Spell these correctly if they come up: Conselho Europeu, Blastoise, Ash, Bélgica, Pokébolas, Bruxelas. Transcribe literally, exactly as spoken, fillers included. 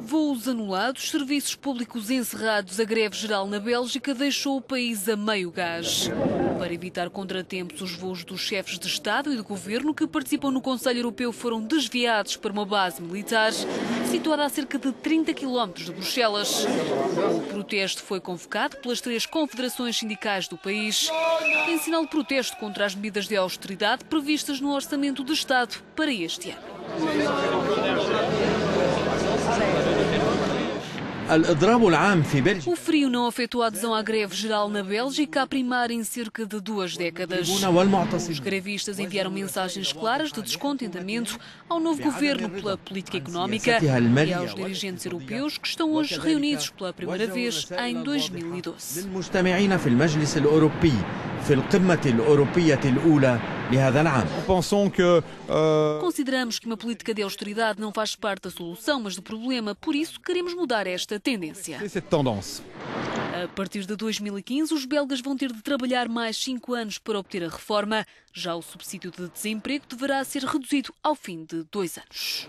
Voos anulados, serviços públicos encerrados, a greve geral na Bélgica deixou o país a meio gás. Para evitar contratempos, os voos dos chefes de Estado e de Governo que participam no Conselho Europeu foram desviados para uma base militar situada a cerca de trinta quilómetros de Bruxelas. O protesto foi convocado pelas três confederações sindicais do país em sinal de protesto contra as medidas de austeridade previstas no Orçamento de Estado para este ano. O frio não afetou a adesão à greve geral na Bélgica, a primeira em cerca de duas décadas. Os grevistas enviaram mensagens claras de descontentamento ao novo governo pela política económica e aos dirigentes europeus que estão hoje reunidos pela primeira vez em dois mil e doze. Consideramos que uma política de austeridade não faz parte da solução, mas do problema. Por isso, queremos mudar esta tendência. A partir de dois mil e quinze, os belgas vão ter de trabalhar mais cinco anos para obter a reforma. Já o subsídio de desemprego deverá ser reduzido ao fim de dois anos.